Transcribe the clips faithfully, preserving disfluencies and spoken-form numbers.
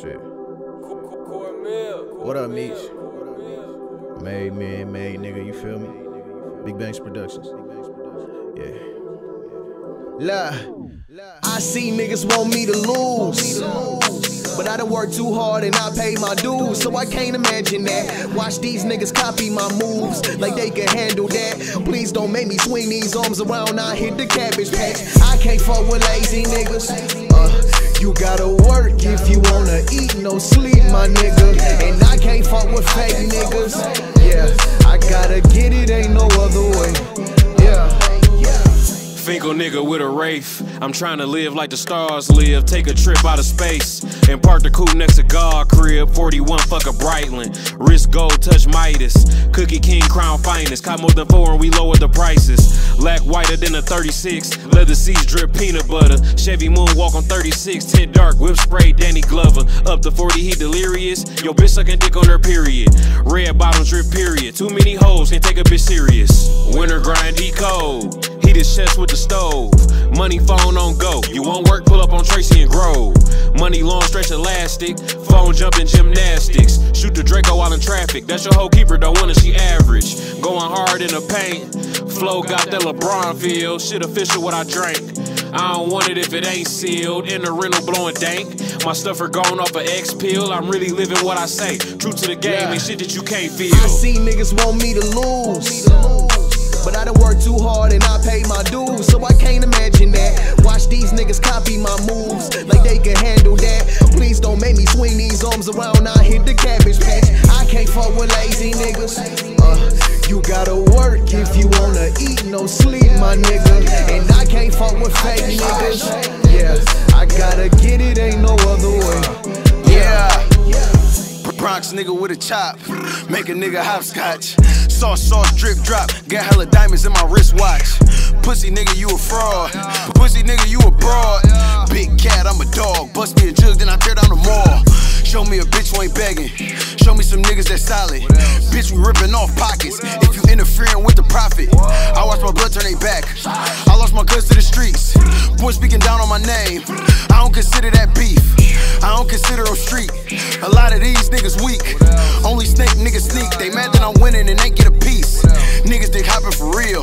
Shit. What up, Meech? Made man, made nigga, you feel me? Big Banks Productions. Yeah. La, I see niggas want me to lose. But I done worked too hard and I paid my dues, so I can't imagine that. Watch these niggas copy my moves like they can handle that. Please don't make me swing these arms around, I hit the cabbage patch. I can't fuck with lazy niggas. uh, You gotta work if you wanna eat, no sleep, my nigga. And I can't fuck with fake niggas. Yeah, I gotta get it, ain't no other way. Yeah. Finkel nigga with a wraith, I'm trying to live like the stars live. Take a trip out of space and park the coupe next to God crib. Forty-one fuck a Brightland, wrist gold touch Midas. Cookie King crown finest, caught more than four and we lowered the prices. Lack whiter than a thirty-six, leather seats drip peanut butter. Chevy moonwalk on thirty-six, tint dark, whip spray Danny Glover. Up to forty he delirious, yo bitch sucking dick on her period. Red bottoms drip period, too many hoes can't take a bitch serious. Winter grind he cold, heat his chest with the stove. Money phone on go, you won't work, pull up on Tracy and Grove. Money long stretch elastic, phone jumping gymnastics. Shoot the Draco while in traffic, that's your whole keeper, don't wanna see average. Going hard in the paint, flow got that LeBron feel. Shit official what I drank, I don't want it if it ain't sealed. In the rental blowing dank, my stuff are gone off an X pill. I'm really living what I say, true to the game and shit that you can't feel. I see niggas want me to lose, but I done worked too hard and I paid my dues, so I can't imagine that. Watch these niggas copy my moves like they can handle that. Please don't make me swing these arms around, I hit the cabbage patch. I can't fuck with lazy niggas. uh, You gotta work if you wanna eat, no sleep, my nigga. And I can't fuck with fake niggas. Yeah, I gotta get it, ain't no other way. Yeah. Bronx nigga with a chop, make a nigga hopscotch. Sauce, sauce, drip, drop, got hella diamonds in my wristwatch. Pussy nigga, you a fraud, pussy nigga, you a broad. Big cat, I'm a dog, bust me a jug, then I tear down the mall. Show me a bitch who ain't begging, show me some niggas that solid. Bitch, we ripping off pockets, if you interfering with the profit. I watch my blood turn they back, I lost my guts to the streets. Boy speaking down on my name, I don't consider that beef, I don't consider them street. A lot of these niggas weak, only snake niggas sneak. They mad that I'm winning and they get a piece. Niggas dick hopping for real,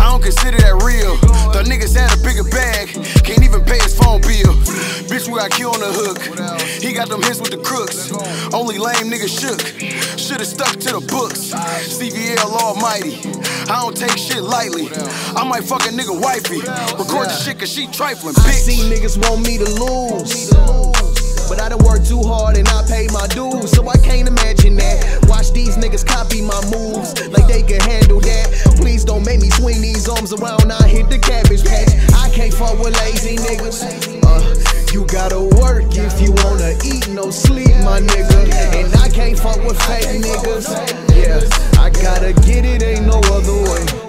I don't consider that real. The niggas had a bigger bag, can't even pay his phone bill. Bitch, we got Q on the hook, he got them hits with the crooks. Only lame niggas shook, shoulda stuck to the books. C V L almighty, I don't take shit lightly. I might fuck a nigga wifey, record the shit cause she trifling, bitch. I see niggas want me to lose, but I done worked too hard and I paid my dues, so I can't imagine that. Watch these niggas copy my moves like they can handle that. Please don't make me swing these arms around, I hit the cabbage patch. I can't fuck with lazy niggas. uh, You gotta work if you wanna eat, no sleep, my nigga. And I can't fuck with fake niggas. Yeah, I gotta get it, ain't no other way.